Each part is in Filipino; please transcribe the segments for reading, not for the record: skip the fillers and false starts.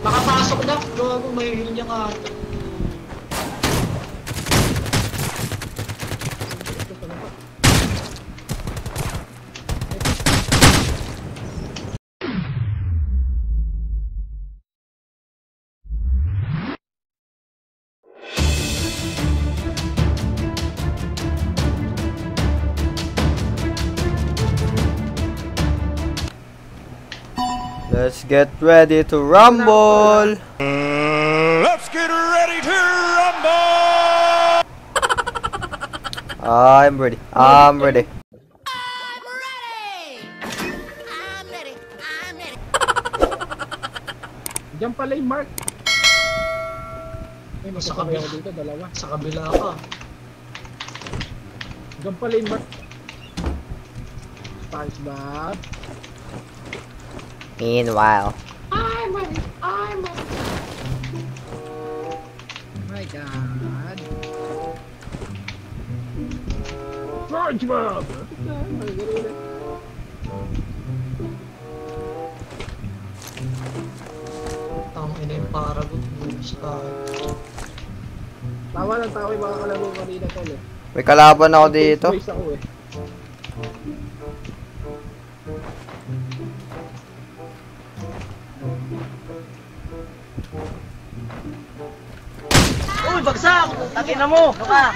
Makapasok na. Gago, may heal niya nga. Let's get ready to rumble. Let's get ready to rumble. I'm ready. I'm ready. I'm ready. I'm ready. I'm ready. Diyan pala yung mark. May mas sa kabila dito, dalawa. Sa kabila ako. Diyan pala yung mark. Punch back. Meanwhile, I'm ready. I'm ready. Oh my God! Charge up! Tang ina yung para gusto. Tawa lang tawa yung mga kalabong kanina ko. May kalaban ako dito. Uy, bagsak! Takin na mo! Baka!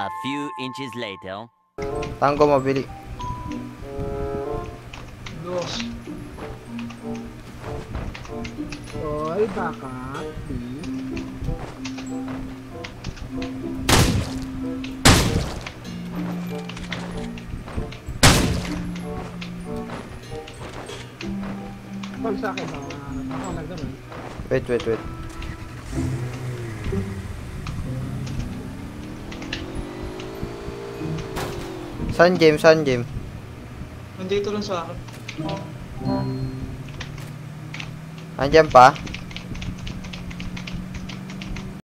A few inches later. Tanggo mabili. All back up, please. Pag sa akin, ako nagdaman. Wait, wait, wait. Saan game? Saan game? Nandito lang sa akin. Andiyan pa?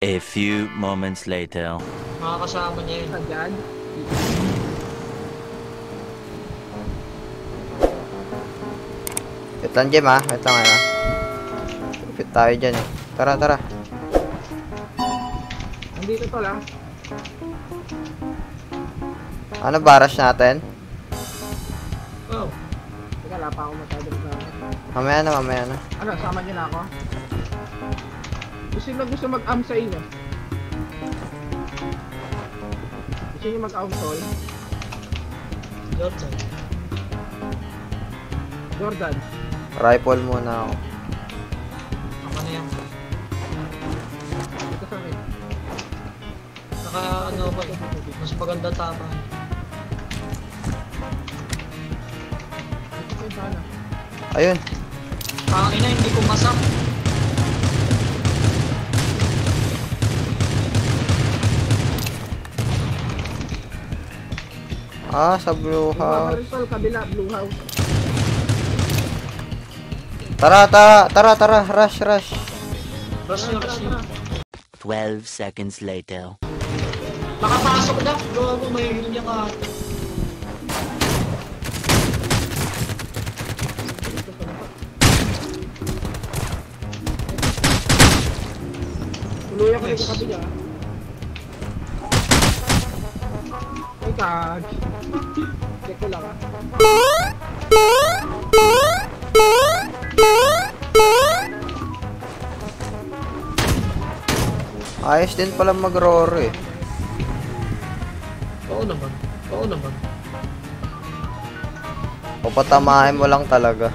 A few moments later. Makakasama niya yun. Agad? Wait lang, Jem, ha? Wait lang, ha? Wait tayo dyan, eh. Tara, tara. Andito pala. Ano baras natin? Oh. Wala pa akong matadong sa... Mamaya na, mamaya na. Ano, sama nyo na ako? Gusto nyo lang gusto mag-am sa inyo? Gusto nyo mag-am tol? Jordan. Jordan. Rifle muna ako. Ako na yan. Ito sa akin. Saka ano ba? Mas maganda tama. Ayun. Ina, hindi ko masap. Ah, sa blue house. Kabila, blue house. Tara, tara, tara, tara, rush, rush. Rush, rush. 12 seconds later. Makapasok na. Gawa mo, may hindi niya ka. Luya ko yung kapila. Ay, tag. Check ko lang. Ayos din pala mag-roar, eh. Oo naman. Oo naman. O patamahin mo lang talaga.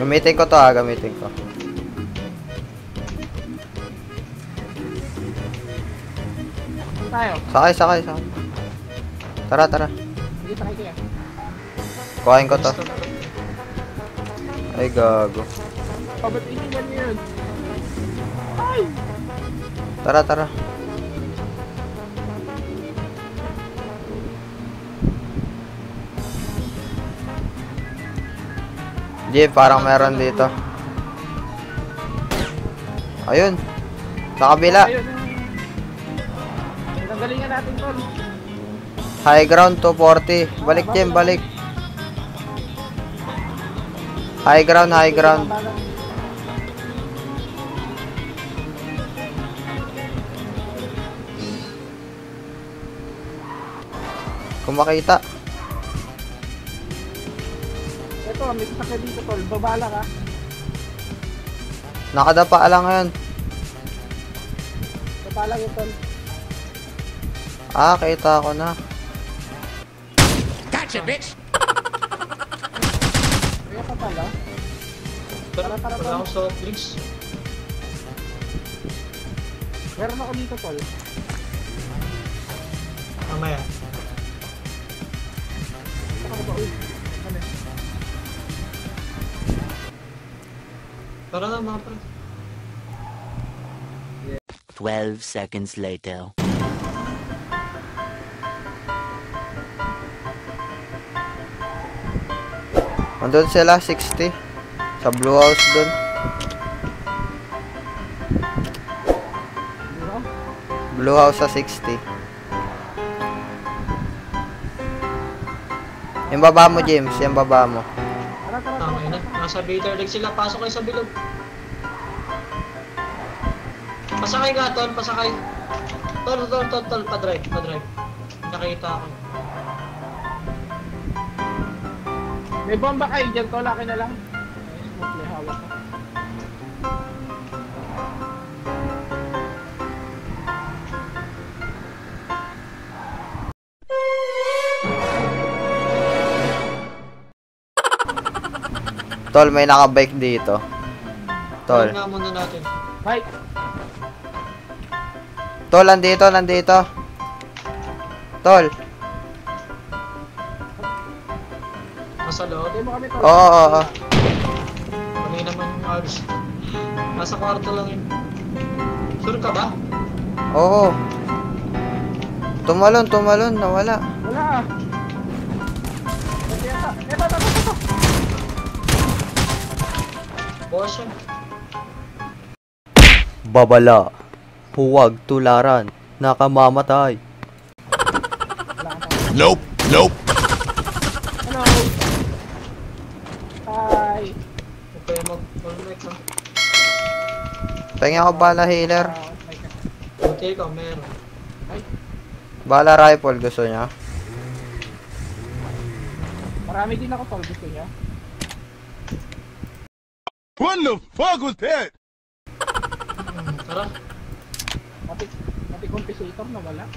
Gamitin ko to, ah, gamitin ko. Sakay, sakay, sakay. Tara. Kuhain ko to. Ay gago. Tara. Di, parang meron dito. Ayun. Sa kabila. Galingan natin 'tol. High ground 240. Balik Jim, balik. High ground. Kung makita. Ito, may sasakay dito 'tol. Babala ka. Nakadapa lang 'yan. Babala 'yan 'tol. Ah, kita ko na. Gotcha, bitch. Kaya pa pala. Tara ako sa drinks. Meron ako dito, tol. Mamaya. Tara na, mga pre. 12 seconds later. Andun sila, 60. Sa blue house dun. Blue house sa 60. Yung baba mo, James. Yung baba mo. Tama yun na. Nasa bitter deck sila. Pasok kayo sa bilog. Pasakay ka, Ton. Pasakay. Ton. Padrive. Nakita ako. May bomba kayo dyan, tol, akin na lang. May hawak ka. Tol, may nakabike dito. Tol. Tignan muna natin. Bike! Tol, nandito. Tol. Nasa loob? Oo. Mali naman yung hours. Nasa kwarto lang yun. Sure ka ba? Oo. Tumalon. Nawala. Wala ah. Eto. Boss yun. Babala. Huwag tularan. Nakamamatay. Nope. Tingin ako bala healer. Okay ka, meron. Bala rifle gusto niya. Marami din ako tol gusto niya. What the fuck was that? Tara. Pati compensator na wala.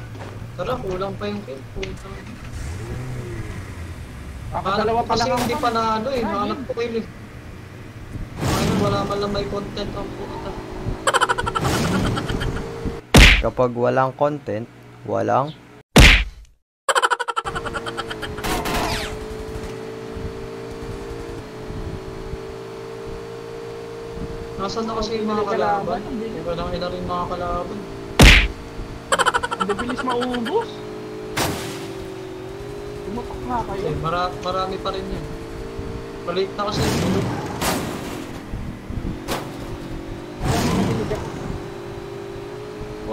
Tara, kulang pa yung kill. Ako dalawa pa lang hindi pa na ano eh. Mahanap ko kayo eh. Wala man lang may content ang puta. Kapag walang content, walang. Nasaan na kasi yung mga kalaban? Hindi ba lang ina rin mga kalaban? Ang bilis maubos. Tumapak nga kayo. Marami pa rin yan. Balik na kasi yung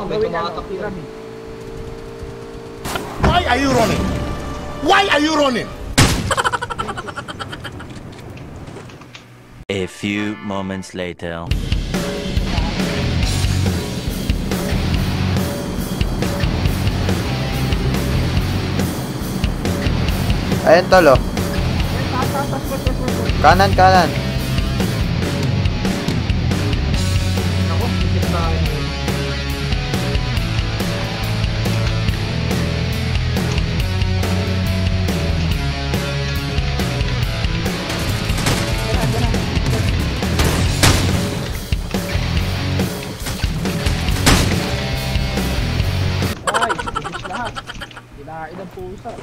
Why are you running? A few moments later. Ayun tolo. Kanan. usap.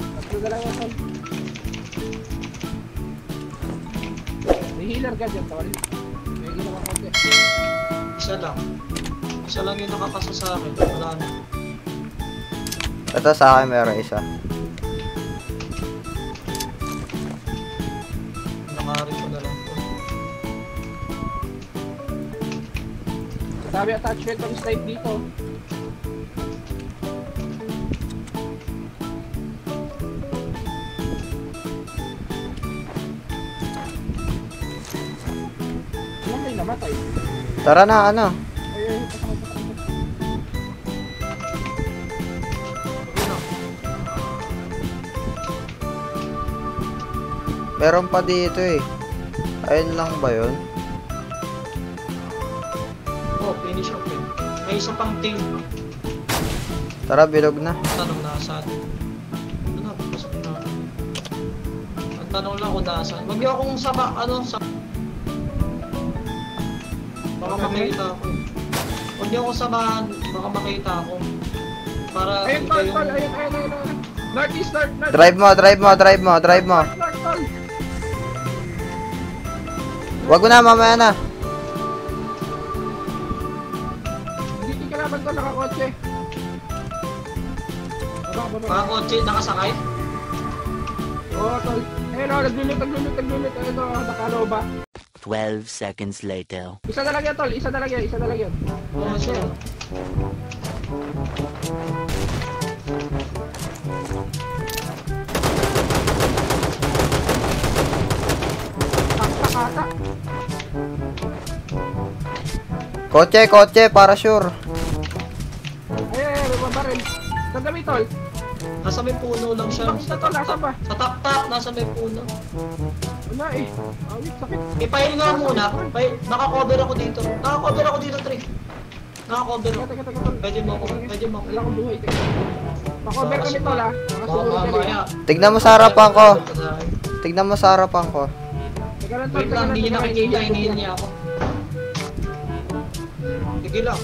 Tatlo na lang ang usap. May healer ka dyan, tol. May ginawa ko dyan. Isa lang. Isa lang yung nakakasa sa akin. Wala na. Ito sa akin meron isa. Nangarin ko na lang po. Sabi attachment ng slide dito. Namatay, namatay. Tara na, ano? Meron pa dito eh. Ayun lang ba yun? Oh, finish up eh. May isa pang ting. Tara, bilog na. Tanong na saan? Ano na? Pasok na. Ang tanong lang kung nasaan. Wag niyo akong sama, ano, sa... Baka makita ako. Wag niyo akong samahan. Baka makita ako. Para... Ayun, pal, pal. Ayun, ayun, ayun. Northeast, north, north. Drive mo, drive mo, drive mo, drive mo. Wag mo na, mamaya na. Hindi ka naman ito nakakotse. Nakakotse, nakasakay? Oo, tol. Ayun o, naglulit, naglulit, naglulit. Ayun o, nakaloba. 12 seconds later. Isa na lang yan, tol. Isa na lang yan, isa na lang yan. Oo, sure. Kotse, kotse, para sure. Ay, bumabaril. Saan kami, tol? Nasa may puno lang siya. Bakit na, tol? Nasa pa? Sa tap-tap, nasa may puno. Wala eh. Awit, sakit. Ipahin nga muna. Naka-cover ako dito. Naka-cover ako dito, Tri. Naka-cover ako. Teka, teka, tol. Pwede mo ako. Pwede mo ako. Wala akong buhay. Naka-cover kami, tol, ha? Tignan mo sa harapan ko. Tignan mo sa harapan ko. Teka lang, tol. Wait lang, hindi nakikita. Hinihin niya ako. Sige lang.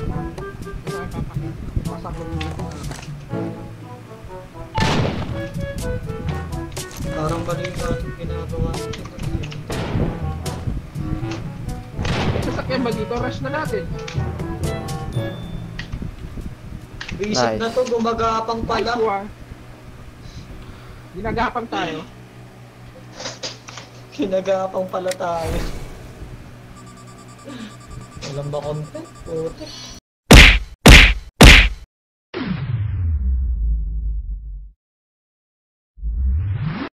Parang ba rin natin ginagawa natin? Sasakyan ba dito? Rush na natin. Biisip na to, gumagapang pala. Ginagapang tayo. Ginagapang pala tayo. Alam ba konti? Putik.